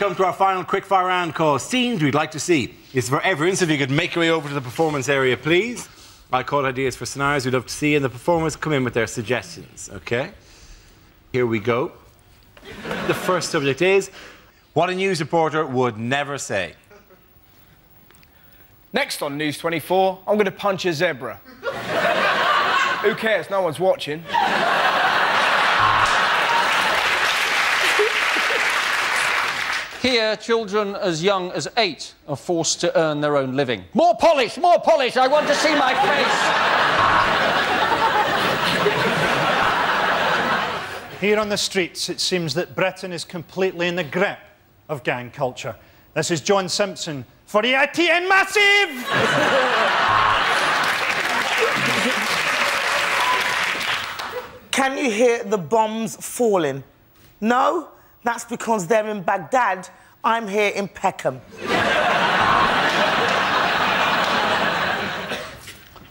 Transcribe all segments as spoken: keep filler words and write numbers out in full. come to our final quickfire round call. Scenes we'd like to see is forever in, so if you could make your way over to the performance area, please. I call ideas for scenarios we'd love to see, and the performers come in with their suggestions, OK? Here we go. The first subject is, what a news reporter would never say. Next on News twenty-four, I'm going to punch a zebra. Who cares? No one's watching. Here, children as young as eight are forced to earn their own living. More polish! More polish! I want to see my face! Here on the streets, it seems that Britain is completely in the grip of gang culture. This is John Simpson for the I T N Massive! Can you hear the bombs falling? No? That's because they're in Baghdad. I'm here in Peckham.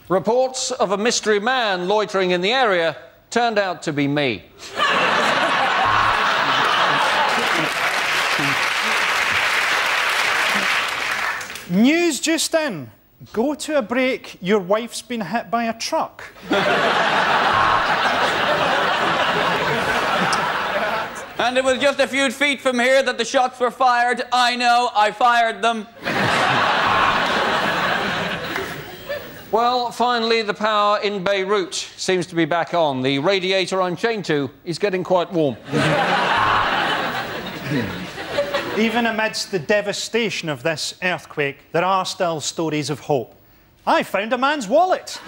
Reports of a mystery man loitering in the area turned out to be me. News just in. Go to a break. Your wife's been hit by a truck. And it was just a few feet from here that the shots were fired. I know, I fired them. Well, finally, the power in Beirut seems to be back on. The radiator I'm chained to is getting quite warm. Even amidst the devastation of this earthquake, there are still stories of hope. I found a man's wallet.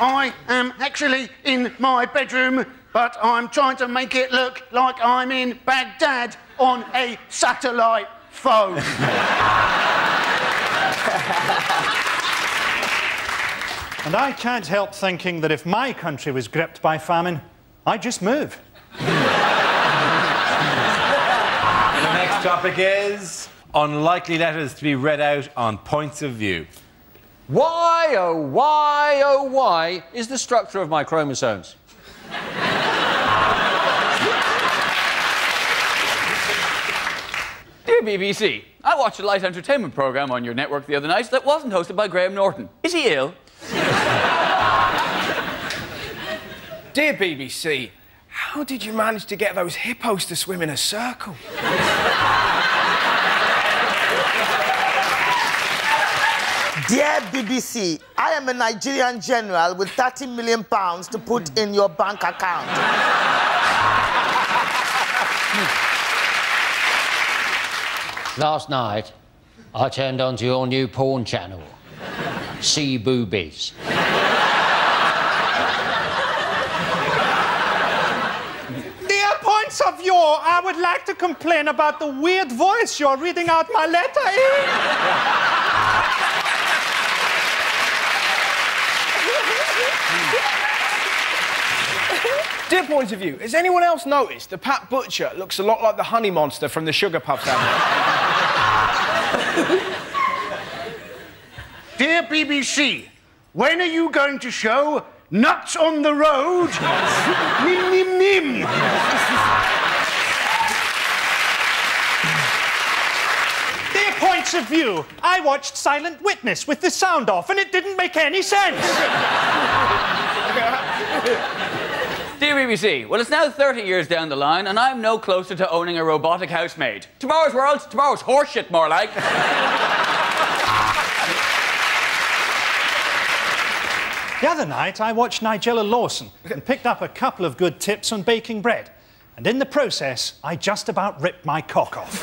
I am actually in my bedroom, but I'm trying to make it look like I'm in Baghdad on a satellite phone. And I can't help thinking that if my country was gripped by famine, I'd just move. The next topic is unlikely letters to be read out on points of view. Why, oh, why, oh, why is the structure of my chromosomes? Dear B B C, I watched a light entertainment programme on your network the other night that wasn't hosted by Graham Norton. Is he ill? Dear B B C, how did you manage to get those hippos to swim in a circle? Dear B B C, I am a Nigerian general with thirty million pounds to put in your bank account. Last night, I turned onto your new porn channel, See Boobies. Dear points of view, I would like to complain about the weird voice you're reading out my letter in. Dear points of view, has anyone else noticed that Pat Butcher looks a lot like the Honey Monster from the Sugar Puffs advert? Dear B B C, when are you going to show Nuts on the Road? Nim, nim, nim. Dear points of view, I watched Silent Witness with the sound off and it didn't make any sense. Dear B B C, well, it's now thirty years down the line and I'm no closer to owning a robotic housemaid. Tomorrow's World, tomorrow's horseshit, more like. The other night, I watched Nigella Lawson and picked up a couple of good tips on baking bread. And in the process, I just about ripped my cock off.